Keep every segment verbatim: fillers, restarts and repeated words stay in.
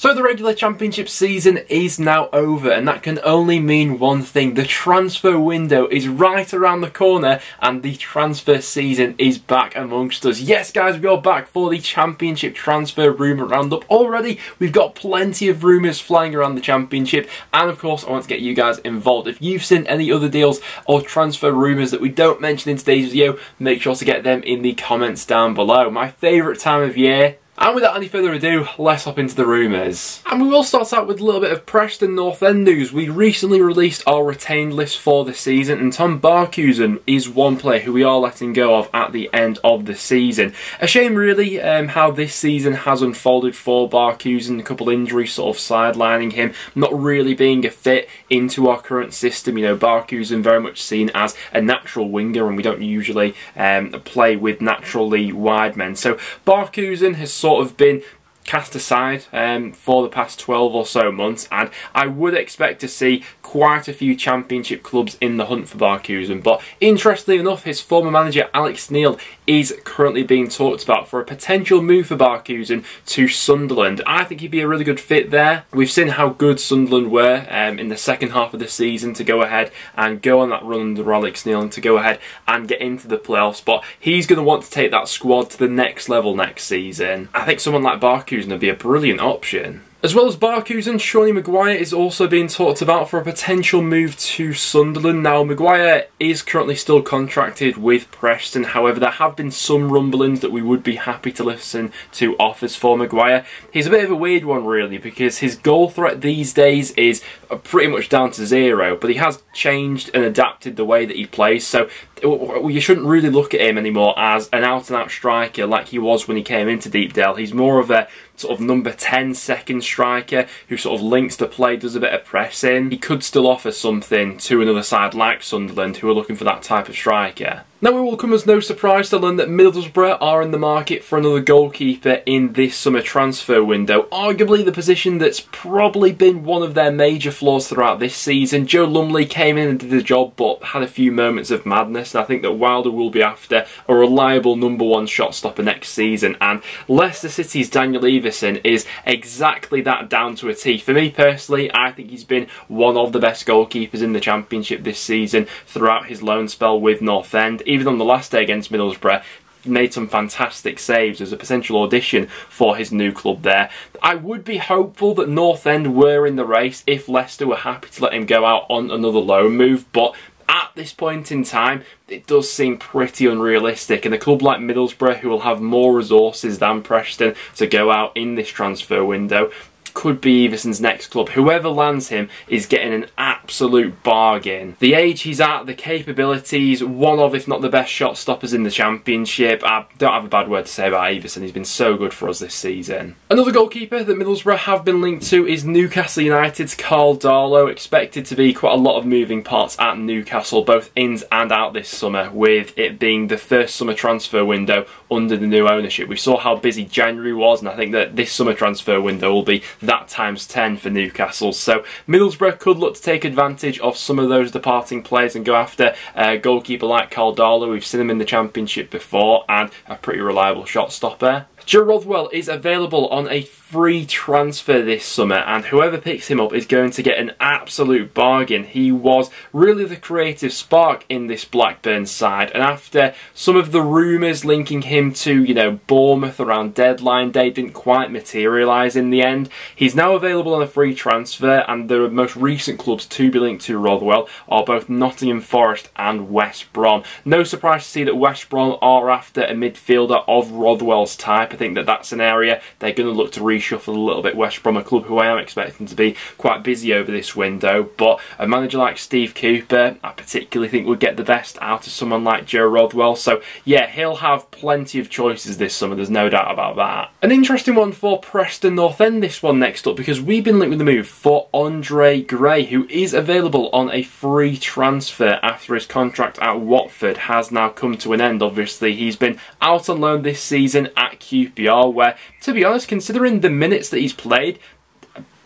So the regular Championship season is now over, and that can only mean one thing. The transfer window is right around the corner and the transfer season is back amongst us. Yes guys, we are back for the Championship transfer rumour roundup. Already we've got plenty of rumours flying around the Championship, and of course I want to get you guys involved. If you've seen any other deals or transfer rumours that we don't mention in today's video, make sure to get them in the comments down below. My favourite time of year. And without any further ado, let's hop into the rumours. And we will start out with a little bit of Preston North End news. We recently released our retained list for the season, and Tom Barkhuizen is one player who we are letting go of at the end of the season. A shame really um, how this season has unfolded for Barkhuizen, a couple injuries sort of sidelining him, not really being a fit into our current system. You know, Barkhuizen very much seen as a natural winger, and we don't usually um, play with naturally wide men. So Barkhuizen has sort sort of been cast aside um, for the past twelve or so months, and I would expect to see quite a few Championship clubs in the hunt for Barkhuizen. But interestingly enough, his former manager Alex Neil is currently being talked about for a potential move for Barkhuizen to Sunderland. I think he'd be a really good fit there. We've seen how good Sunderland were um, in the second half of the season to go ahead and go on that run under Alex Neil and to go ahead and get into the playoffs. But he's going to want to take that squad to the next level next season. I think someone like Barkhuizen would be a brilliant option. As well as Barkhuizen, Shayne Maguire is also being talked about for a potential move to Sunderland. Now, Maguire is currently still contracted with Preston. However, there have been some rumblings that we would be happy to listen to offers for Maguire. He's a bit of a weird one, really, because his goal threat these days is pretty much down to zero, but he has changed and adapted the way that he plays, so you shouldn't really look at him anymore as an out-and-out striker like he was when he came into Deepdale. He's more of a sort of number ten second striker who sort of links the play, does a bit of pressing. He could still offer something to another side like Sunderland, who are looking for that type of striker. Now, it will come as no surprise to learn that Middlesbrough are in the market for another goalkeeper in this summer transfer window. Arguably the position that's probably been one of their major flaws throughout this season. Joe Lumley came in and did the job, but had a few moments of madness. And I think that Wilder will be after a reliable number one shot stopper next season. And Leicester City's Daniel Iversen is exactly that down to a T. For me personally, I think he's been one of the best goalkeepers in the Championship this season throughout his loan spell with North End. Even on the last day against Middlesbrough, made some fantastic saves as a potential audition for his new club there. I would be hopeful that North End were in the race if Leicester were happy to let him go out on another loan move, but at this point in time, it does seem pretty unrealistic, and a club like Middlesbrough, who will have more resources than Preston to go out in this transfer window, could be Iversen's next club. Whoever lands him is getting an absolute bargain. The age he's at, the capabilities, one of, if not the best shot stoppers in the Championship. I don't have a bad word to say about Iversen. He's been so good for us this season. Another goalkeeper that Middlesbrough have been linked to is Newcastle United's Carl Darlow. Expected to be quite a lot of moving parts at Newcastle, both ins and out this summer, with it being the first summer transfer window under the new ownership. We saw how busy January was, and I think that this summer transfer window will be that times ten for Newcastle. So Middlesbrough could look to take advantage of some of those departing players and go after a goalkeeper like Carl Darlow. We've seen him in the Championship before, and a pretty reliable shot stopper. Joe Rothwell is available on a free transfer this summer, and whoever picks him up is going to get an absolute bargain. He was really the creative spark in this Blackburn side, and after some of the rumours linking him to, you know, Bournemouth around deadline day didn't quite materialise in the end, he's now available on a free transfer, and the most recent clubs to be linked to Rothwell are both Nottingham Forest and West Brom. No surprise to see that West Brom are after a midfielder of Rothwell's type. I think that that's an area they're going to look to reshuffle a little bit. West Brom, a club who I am expecting to be quite busy over this window, but a manager like Steve Cooper, I particularly think would get the best out of someone like Joe Rothwell. So yeah, he'll have plenty of choices this summer, there's no doubt about that. An interesting one for Preston North End, this one next up, because we've been linked with the move for Andre Gray, who is available on a free transfer after his contract at Watford has now come to an end. Obviously, he's been out on loan this season at Q P R, where, to be honest, considering the minutes that he's played,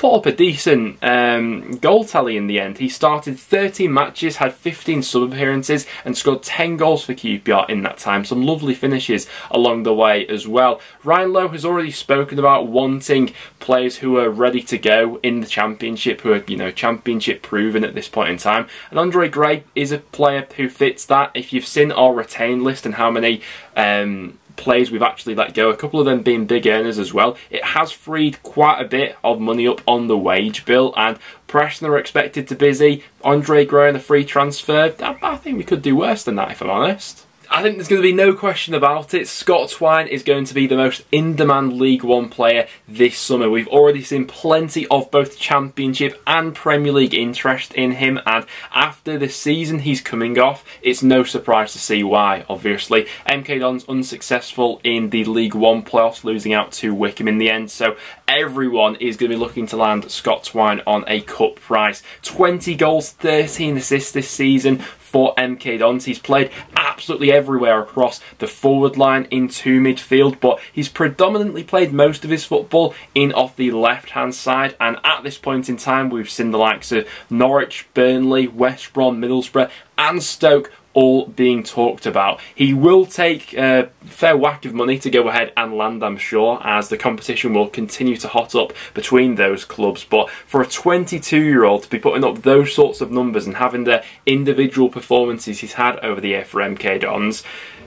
put up a decent um, goal tally in the end. He started thirty matches, had fifteen sub appearances and scored ten goals for Q P R in that time. Some lovely finishes along the way as well. Ryan Lowe has already spoken about wanting players who are ready to go in the Championship, who are, you know, Championship proven at this point in time. And Andre Gray is a player who fits that. If you've seen our retain list and how many um, players we've actually let go, a couple of them being big earners as well, it has freed quite a bit of money up on the wage bill, and Preston are expected to busy. Andre Gray and a free transfer, I think we could do worse than that if I'm honest. I think there's going to be no question about it. Scott Twine is going to be the most in-demand League One player this summer. We've already seen plenty of both Championship and Premier League interest in him, and after the season he's coming off, it's no surprise to see why, obviously. M K Dons unsuccessful in the League One playoffs, losing out to Wickham in the end, so everyone is going to be looking to land Scott Twine on a cut price. twenty goals, thirteen assists this season for M K Dons. He's played absolutely everywhere across the forward line, into midfield, but he's predominantly played most of his football in off the left-hand side, and at this point in time we've seen the likes of Norwich, Burnley, West Brom, Middlesbrough and Stoke all being talked about. He will take a fair whack of money to go ahead and land, I'm sure, as the competition will continue to hot up between those clubs, but for a twenty-two-year-old to be putting up those sorts of numbers and having the individual performances he's had over the year for M K Dons,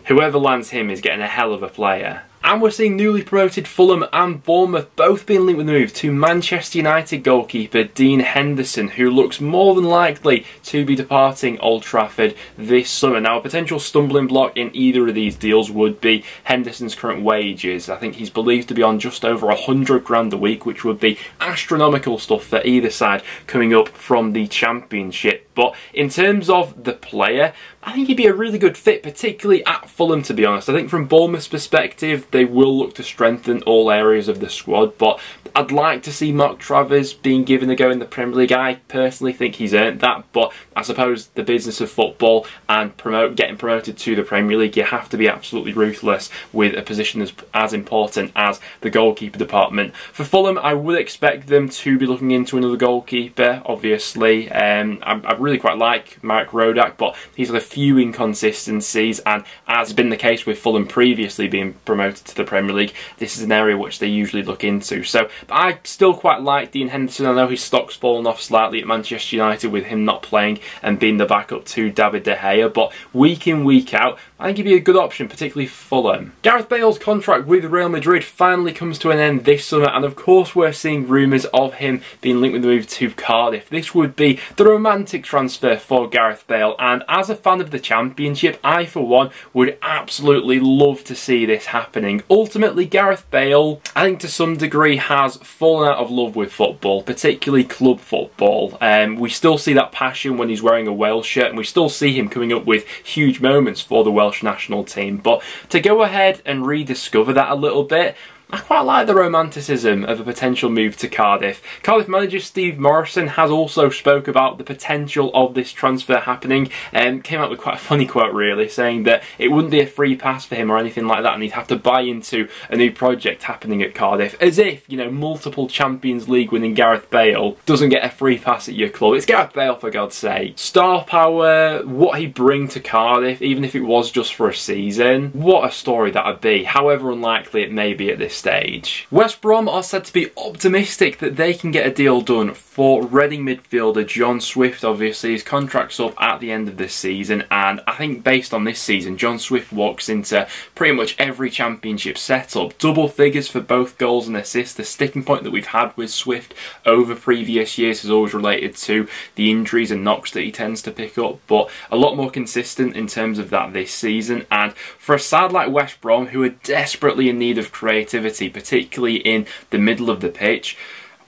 whoever lands him is getting a hell of a player. And we're seeing newly promoted Fulham and Bournemouth both being linked with the move to Manchester United goalkeeper Dean Henderson, who looks more than likely to be departing Old Trafford this summer. Now, a potential stumbling block in either of these deals would be Henderson's current wages. I think he's believed to be on just over a hundred grand a week, which would be astronomical stuff for either side coming up from the Championship. But in terms of the player, I think he'd be a really good fit, particularly at Fulham, to be honest. I think from Bournemouth's perspective, they will look to strengthen all areas of the squad, but I'd like to see Mark Travers being given a go in the Premier League. I personally think he's earned that, but I suppose the business of football and promote, getting promoted to the Premier League, you have to be absolutely ruthless with a position as, as important as the goalkeeper department. For Fulham, I would expect them to be looking into another goalkeeper, obviously. Um, I, I really quite like Mark Rodak, but he's had a few inconsistencies, and as has been the case with Fulham previously being promoted to the Premier League, this is an area which they usually look into. So I still quite like Dean Henderson. I know his stock's fallen off slightly at Manchester United with him not playing and being the backup to David De Gea, but week in, week out, I think he'd be a good option, particularly for Fulham. Gareth Bale's contract with Real Madrid finally comes to an end this summer, and of course we're seeing rumours of him being linked with the move to Cardiff. This would be the romantic transfer for Gareth Bale, and as a fan of the Championship, I for one would absolutely love to see this happening. Ultimately, Gareth Bale, I think to some degree, has fallen out of love with football, particularly club football. Um, we still see that passion when he's wearing a Wales shirt, and we still see him coming up with huge moments for the Welsh national team, but to go ahead and rediscover that a little bit, I quite like the romanticism of a potential move to Cardiff. Cardiff manager Steve Morison has also spoke about the potential of this transfer happening, and came out with quite a funny quote really, saying that it wouldn't be a free pass for him or anything like that, and he'd have to buy into a new project happening at Cardiff. As if, you know, multiple Champions League winning Gareth Bale doesn't get a free pass at your club. It's Gareth Bale, for God's sake. Star power, what he'd bring to Cardiff, even if it was just for a season. What a story that would be, however unlikely it may be at this stage. West Brom are said to be optimistic that they can get a deal done for Reading midfielder John Swift. Obviously, his contract's up at the end of this season, and I think based on this season, John Swift walks into pretty much every Championship setup. Double figures for both goals and assists. The sticking point that we've had with Swift over previous years has always related to the injuries and knocks that he tends to pick up, but a lot more consistent in terms of that this season. And for a side like West Brom, who are desperately in need of creativity, particularly in the middle of the pitch,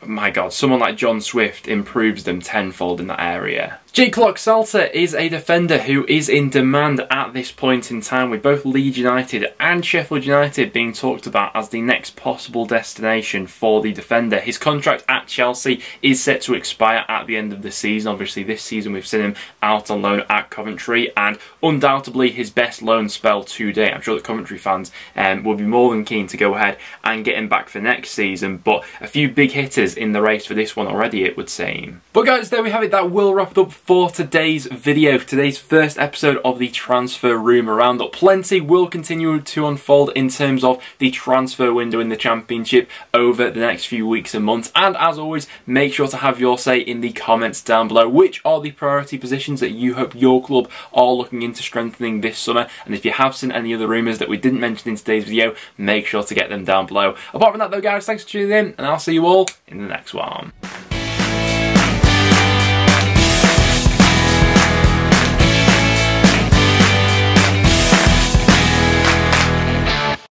my God, someone like John Swift improves them tenfold in that area. Jake Clarke-Salter is a defender who is in demand at this point in time, with both Leeds United and Sheffield United being talked about as the next possible destination for the defender. His contract at Chelsea is set to expire at the end of the season. Obviously this season we've seen him out on loan at Coventry, and undoubtedly his best loan spell to date. I'm sure that Coventry fans um, will be more than keen to go ahead and get him back for next season, but a few big hitters in the race for this one already, it would seem. But guys, there we have it. That will wrap it up for today's video, today's first episode of the Transfer Rumour Roundup. Plenty will continue to unfold in terms of the transfer window in the Championship over the next few weeks and months, and as always, make sure to have your say in the comments down below. Which are the priority positions that you hope your club are looking into strengthening this summer? And if you have seen any other rumours that we didn't mention in today's video, make sure to get them down below. Apart from that though guys, thanks for tuning in, and I'll see you all in the next one.